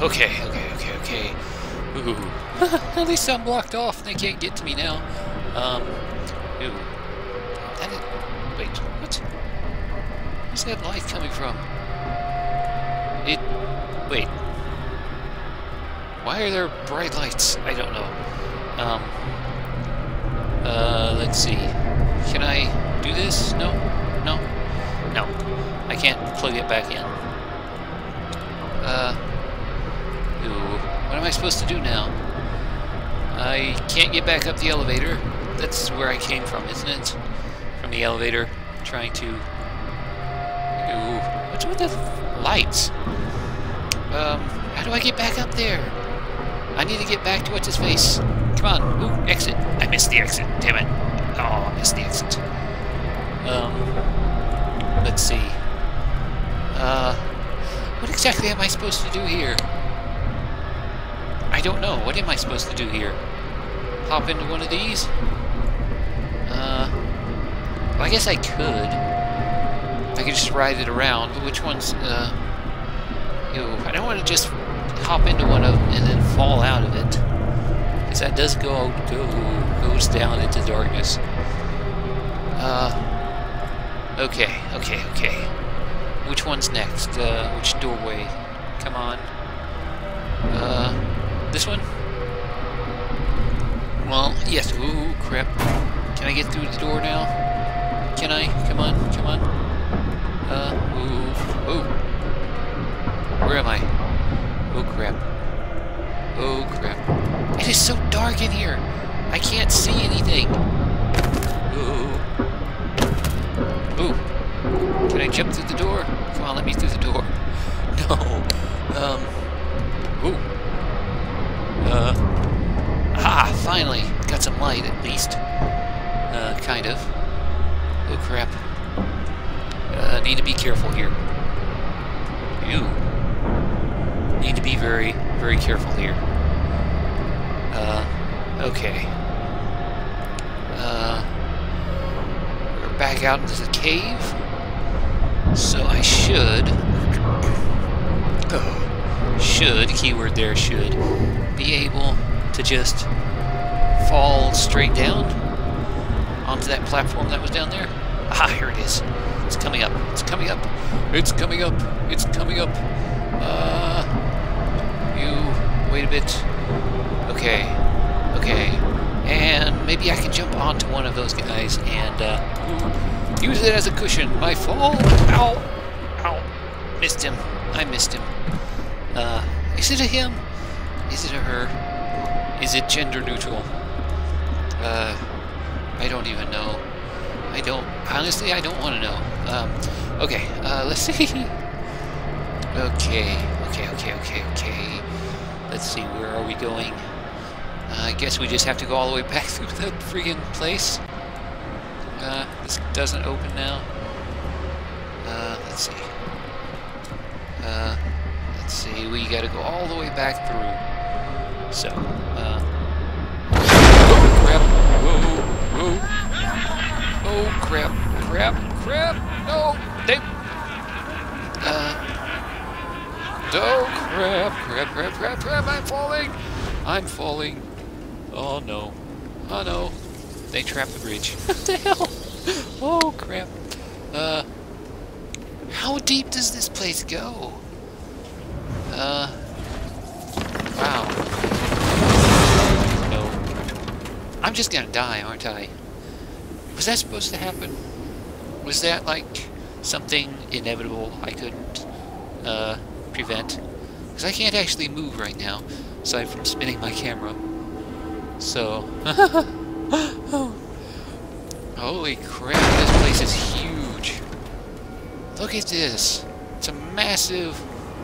Okay. Ooh. At least I'm blocked off and they can't get to me now. Ooh. Wait, what? Where's that light coming from? Wait. Why are there bright lights? I don't know. Let's see. Can I do this? No? No? No. I can't plug it back in. Ooh. What am I supposed to do now? I can't get back up the elevator. That's where I came from, isn't it? From the elevator, trying to... Ooh. What's with the lights? How do I get back up there? I need to get back to what's his face. Come on. Ooh, exit. I missed the exit. Damn it. Oh, I missed the exit. Let's see. What exactly am I supposed to do here? I don't know. What am I supposed to do here? Hop into one of these? Well, I guess I could. I could just ride it around, but which one's, Ew, I don't want to just hop into one of them and then fall out of it. Because that does goes down into darkness. Okay. Which one's next? Which doorway? Come on. This one? Well, yes. Ooh, crap. Can I get through the door now? Can I? Come on. Where am I? Oh crap. It is so dark in here. I can't see anything. Ooh. Can I jump through the door? Come on, let me through the door. No. Ooh. Finally. Got some light, at least. Kind of. Oh crap. Need to be careful here. Ew. Need to be very, very careful here. Okay. We're back out into the cave. So I should... should, keyword there, should, be able to just fall straight down onto that platform that was down there. Ah, here it is. It's coming up. Wait a bit. Okay. And maybe I can jump onto one of those guys and use it as a cushion. My fall. Ow. Missed him. I missed him. Is it a him? Is it a her? Is it gender neutral? I don't even know. Honestly, I don't want to know. Okay. Let's see. Okay. Let's see, where are we going? I guess we just have to go all the way back through the friggin' place. This doesn't open now. Let's see. We gotta go all the way back through. So, Oh crap! No! Oh crap, I'm falling. Oh no. They trapped the bridge. What the hell? Oh crap. How deep does this place go? Wow. No. I'm just gonna die, aren't I? Was that supposed to happen? Was that like something inevitable I couldn't prevent, because I can't actually move right now, aside from spinning my camera. So, holy crap, this place is huge. Look at this. It's a massive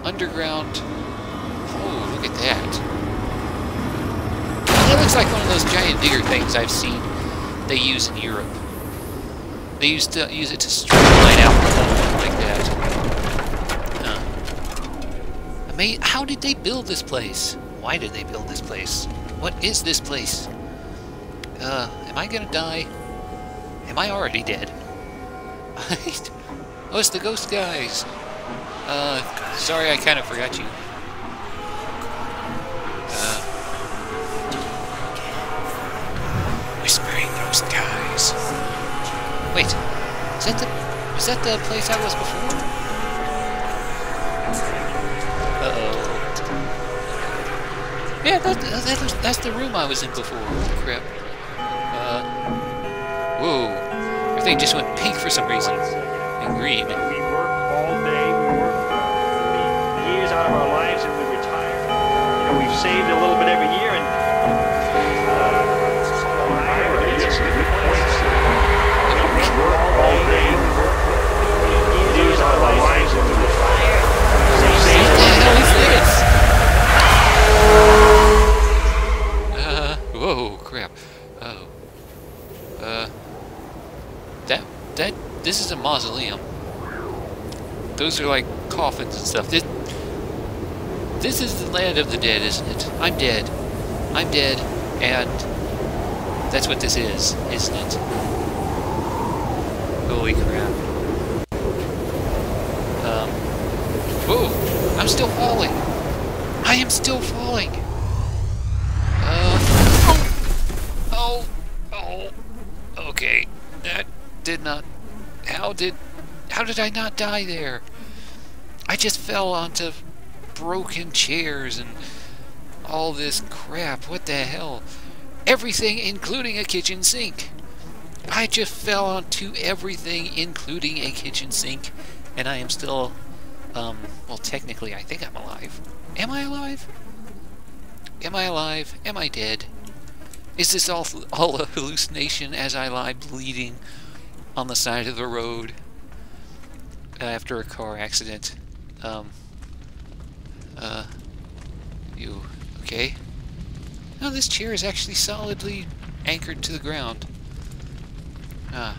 underground. Oh, look at that. That looks like one of those giant digger things I've seen they use in Europe. They used to use it to streamline out like that. How did they build this place? Why did they build this place? What is this place? Am I gonna die? Am I already dead? Oh, it's the ghost guys. Sorry, I kind of forgot you. There's the guys. Wait, is that the place I was before? Uh-oh. Yeah, that's the room I was in before. Crap. Whoa. Everything just went pink for some reason. And green. We work all day, we work years out of our lives, and we retire. You know, we've saved a little bit every year, and whoa, crap. Oh. This is a mausoleum. Those are like coffins and stuff. This is the land of the dead, isn't it? I'm dead. I'm dead, and that's what this is, isn't it? Holy crap. Whoa! I'm still falling! I am still falling! Oh! Okay. That did not... How did I not die there? I just fell onto broken chairs and all this crap. What the hell? Everything, including a kitchen sink. I just fell onto everything, including a kitchen sink, and I am still, well, technically, I think I'm alive. Am I alive? Am I alive? Am I dead? Is this all a hallucination as I lie bleeding on the side of the road after a car accident? You okay? No, this chair is actually solidly anchored to the ground. Ah.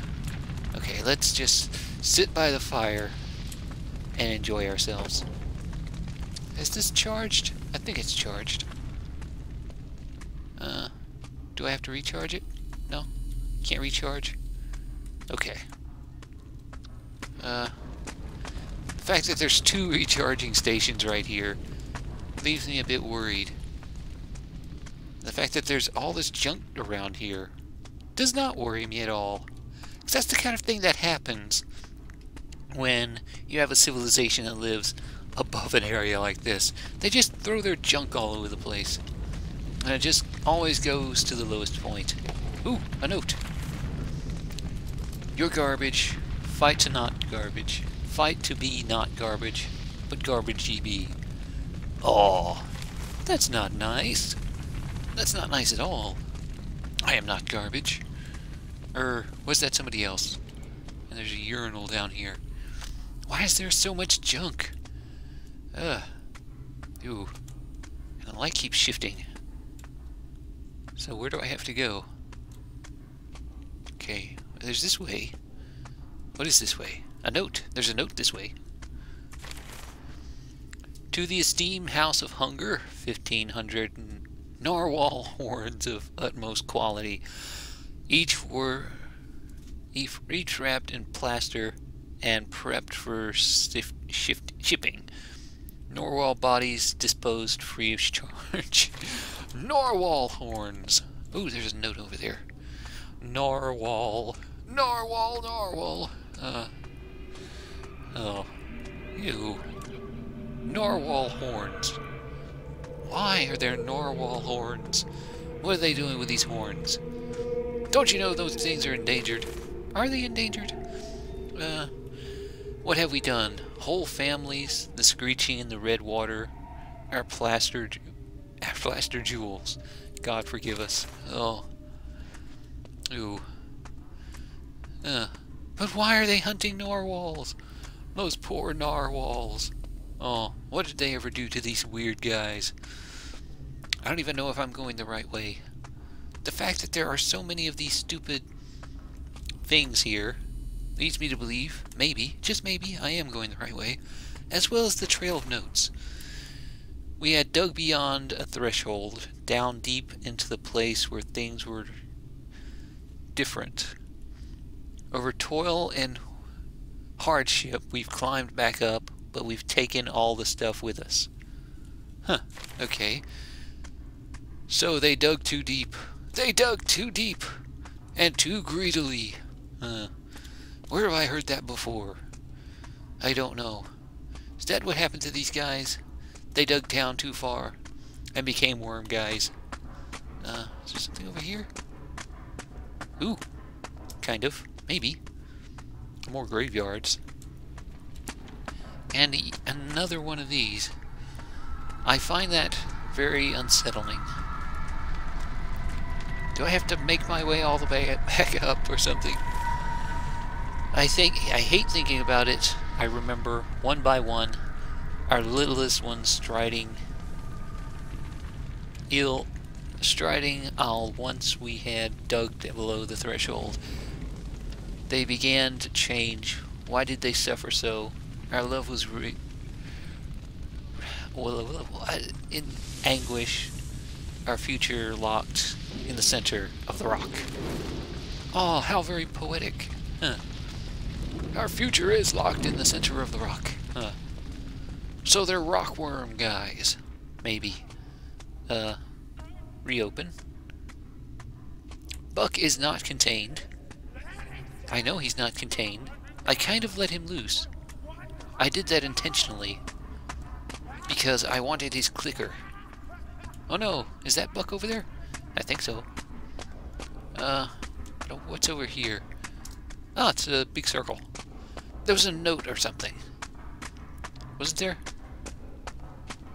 Okay, let's just sit by the fire and enjoy ourselves. Is this charged? I think it's charged. Do I have to recharge it? No? Can't recharge? Okay. The fact that there's two recharging stations right here leaves me a bit worried. The fact that there's all this junk around here does not worry me at all. Because that's the kind of thing that happens when you have a civilization that lives above an area like this. They just throw their junk all over the place. And it just always goes to the lowest point. Ooh, a note. You're garbage. Fight to not garbage. Fight to be not garbage. But garbage ye be. Aw. That's not nice. That's not nice at all. I am not garbage. Was that somebody else? And there's a urinal down here. Why is there so much junk? Ew. And the light keeps shifting. So where do I have to go? Okay. There's this way. What is this way? A note. There's a note this way. To the esteemed House of Hunger, 1,500 and narwhal horns of utmost quality, each wrapped in plaster and prepped for shipping. Narwhal bodies disposed free of charge. Narwhal horns. Ooh, there's a note over there. Narwhal. Narwhal, narwhal. Oh. Ew. Narwhal horns. Why are there narwhal horns? What are they doing with these horns? Don't you know those things are endangered? Are they endangered? What have we done? Whole families, the screeching and the red water, our plaster jewels. God forgive us. Oh. Ooh. But why are they hunting narwhals? Those poor narwhals. Oh, what did they ever do to these weird guys? I don't even know if I'm going the right way. The fact that there are so many of these stupid things here leads me to believe, maybe, just maybe, I am going the right way, as well as the trail of notes. We had dug beyond a threshold, down deep into the place where things were different. Over toil and hardship, we've climbed back up, but we've taken all the stuff with us. Huh, okay. So they dug too deep. They dug too deep! and too greedily. Where have I heard that before? I don't know. Is that what happened to these guys? They dug down too far and became worm guys. Is there something over here? Ooh, kind of, maybe. More graveyards. And another one of these. I find that very unsettling. Do I have to make my way all the way back up or something? I hate thinking about it. I remember, one by one, our littlest one striding owl once we had dug below the threshold. They began to change. Why did they suffer so? Our love was in anguish, our future locked in the center of the rock. Oh, how very poetic. Huh. Our future is locked in the center of the rock. Huh. So they're rockworm guys. Maybe. Reopen. Buck is not contained. I know he's not contained. I kind of let him loose. I did that intentionally because I wanted his clicker. Oh no, is that Buck over there? I think so. What's over here? Oh, it's a big circle. There was a note or something. Wasn't there?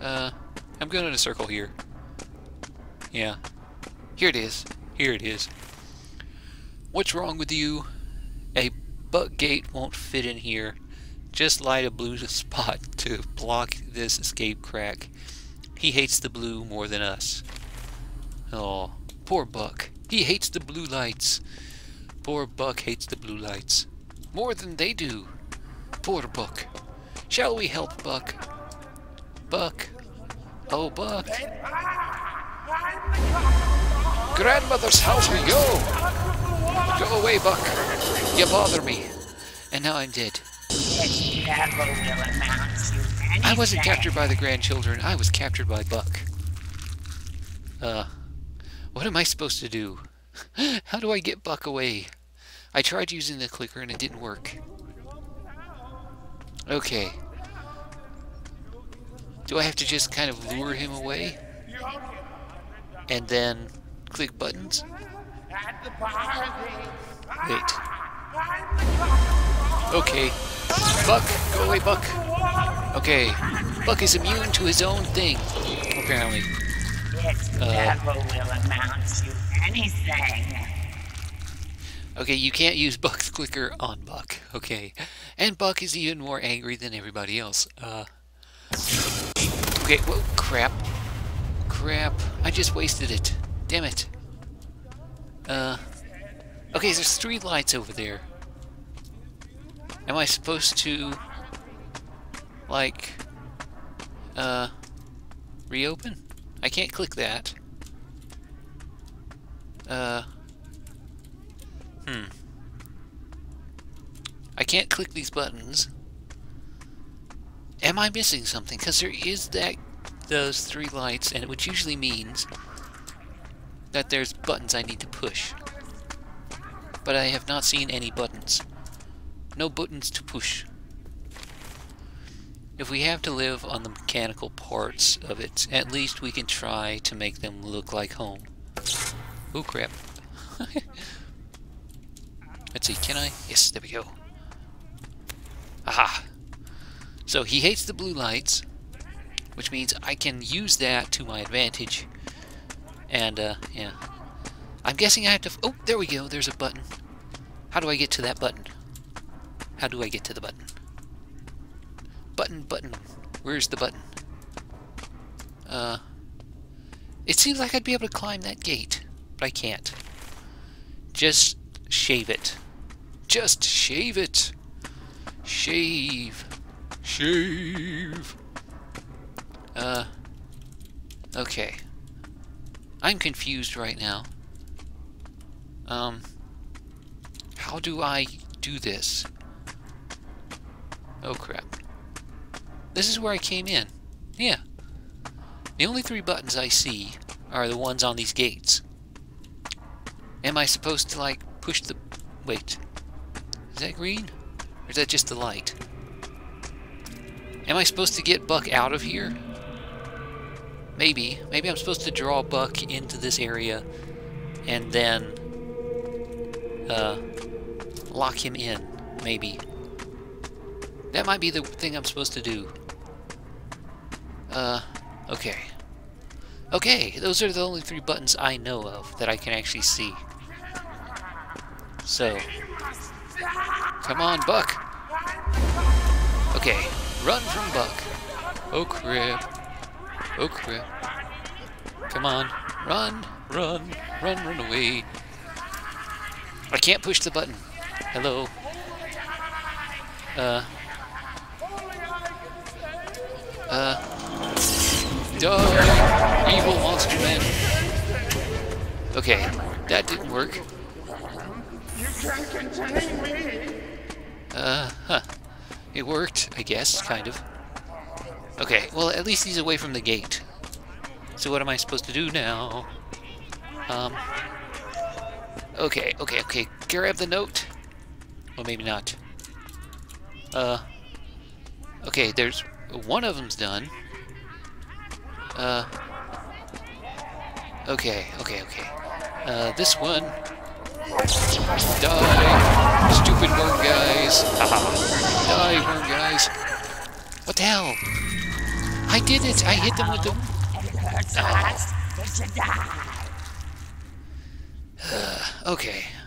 I'm going in a circle here. Yeah. Here it is. Here it is. What's wrong with you? A Buck gate won't fit in here. Just light a blue spot to block this escape crack. He hates the blue more than us. Oh, poor Buck. He hates the blue lights. Poor Buck hates the blue lights. More than they do. Poor Buck. Shall we help Buck? Buck. Oh, Buck. Grandmother's house we go. Go away, Buck. You bother me. And now I'm dead. I wasn't captured by the grandchildren. I was captured by Buck. What am I supposed to do? How do I get Buck away? I tried using the clicker and it didn't work. Okay. Do I have to just kind of lure him away? And then click buttons? Wait. Okay. Buck, go away, Buck. Okay. Buck is immune to his own thing, apparently. Never will amount to anything. Okay, you can't use Buck's clicker on Buck. Okay. And Buck is even more angry than everybody else. Okay, whoa, crap. Crap. I just wasted it. Damn it. Okay, there's three lights over there. Am I supposed to, like, reopen? I can't click that. I can't click these buttons. Am I missing something? Because there is those three lights, and which usually means that there's buttons I need to push. But I have not seen any buttons. No buttons to push. If we have to live on the mechanical parts of it, at least we can try to make them look like home. Oh crap. Let's see, can I? Yes, there we go. Aha! So he hates the blue lights, which means I can use that to my advantage. And, yeah. I'm guessing I have to... Oh, there we go, there's a button. How do I get to that button? How do I get to the button? Button, button. Where's the button? It seems like I'd be able to climb that gate, but I can't. Just shave it. Just shave it. Shave. Shave. Okay. I'm confused right now. How do I do this? Oh crap. This is where I came in. Yeah. The only three buttons I see are the ones on these gates. Am I supposed to, like, push the... Wait. Is that green? Or is that just the light? Am I supposed to get Buck out of here? Maybe. Maybe I'm supposed to draw Buck into this area and then lock him in. Maybe. That might be the thing I'm supposed to do. Okay. Okay, those are the only three buttons I know of that I can actually see. So, come on, Buck! Okay, run from Buck. Oh crap. Oh crap. Come on, run, run, run, run away. I can't push the button. Hello. Duh! Evil monster man. Okay, that didn't work. You can't contain me. Huh. It worked, I guess, kind of. Okay, well, at least he's away from the gate. So what am I supposed to do now? Okay, okay, okay. Grab the note. Well, maybe not. Okay, there's one of them's done. Okay, okay, okay. This one... Die! Stupid worm guys! Die, worm guys! What the hell? I did it! I hit them with the... Oh. Okay,